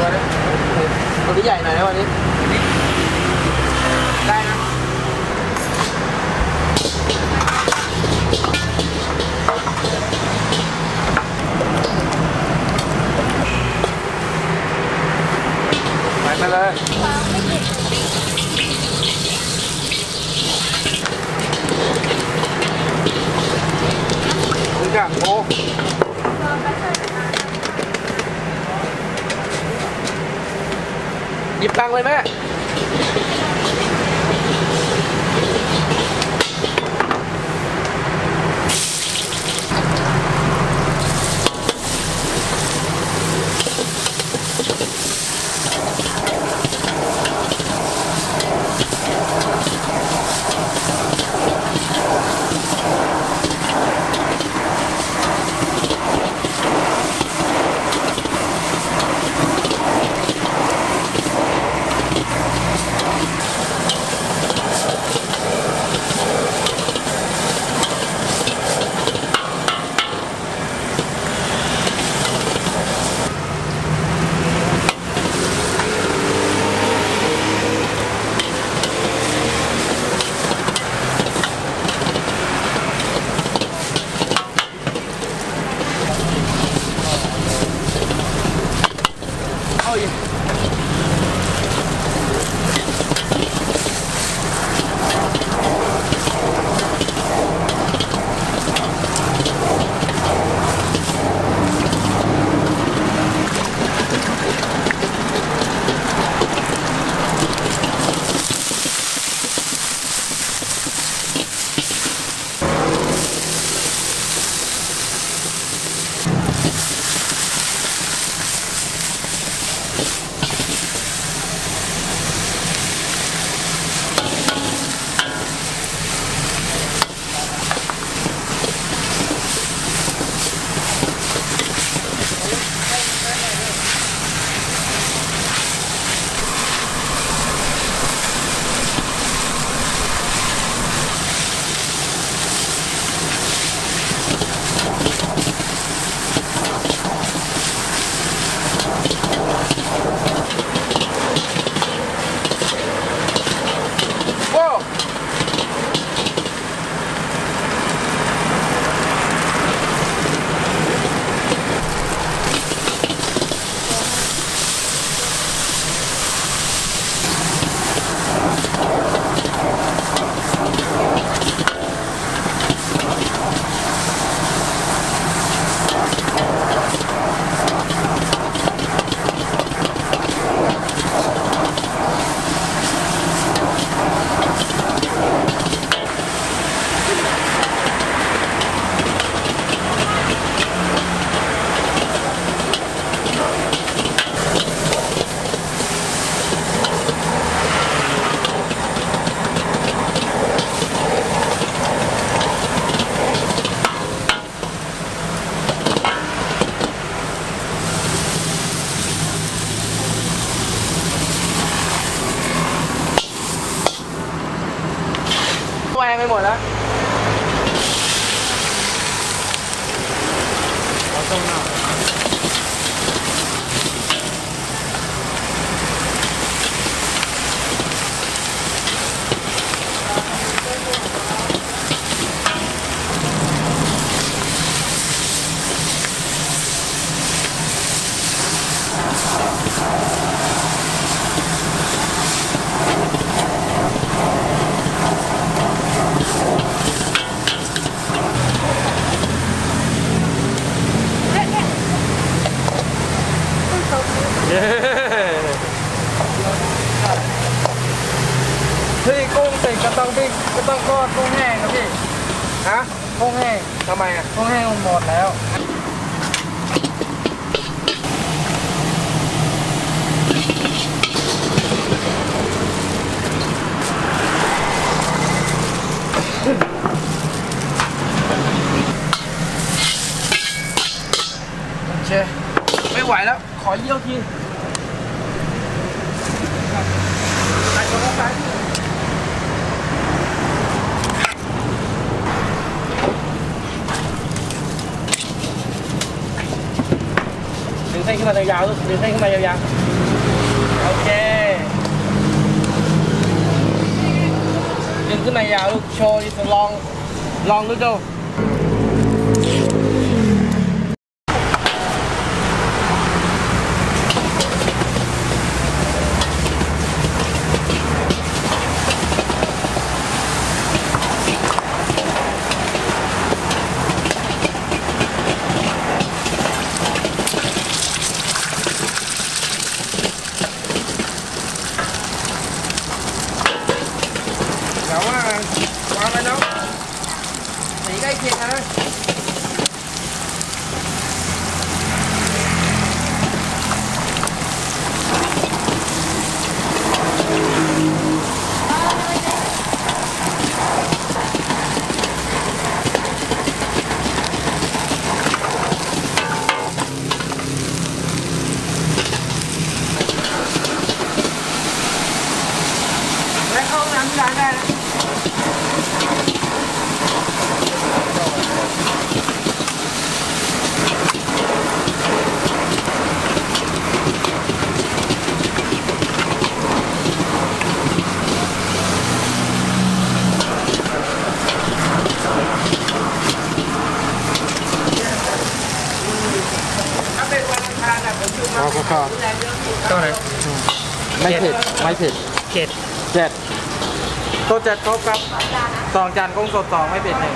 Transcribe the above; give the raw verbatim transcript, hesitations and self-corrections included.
ตัวนี้ตัวนี้ใหญ่หน่อยนะวันนี้ได้นะไปมาเลยคุณจังโอ้หยิบตังเลยแม่ไม่หมดแล้วพี่กุ้งติดก็ต้องพี่ก็ต้องทอดกุ้งแห้งนะพี่ฮะกุ้งแห้งทำไมอ่ะกุ้งแห้งหมดแล้วโอเคไม่ไหวแล้วขอเยี่ยวทีดึงเส้นขึ้นมายาวๆดึงเส้นขึ้นมายาวๆ เคดึงขึ้นมายาวลูกโชว์จะลองลองดูดูวางไปน้องสีใกล้เคียงกันนะแล้วเข้าน้ำจานได้นะข้าวข้าวข้าวอะไรไม่ผิดไม่ผิดเจ็ดเจ็ดโต๊ะเจ็ดโต๊ะครับสองจานกุ้งสดสองไม่ผิดหนึ่ง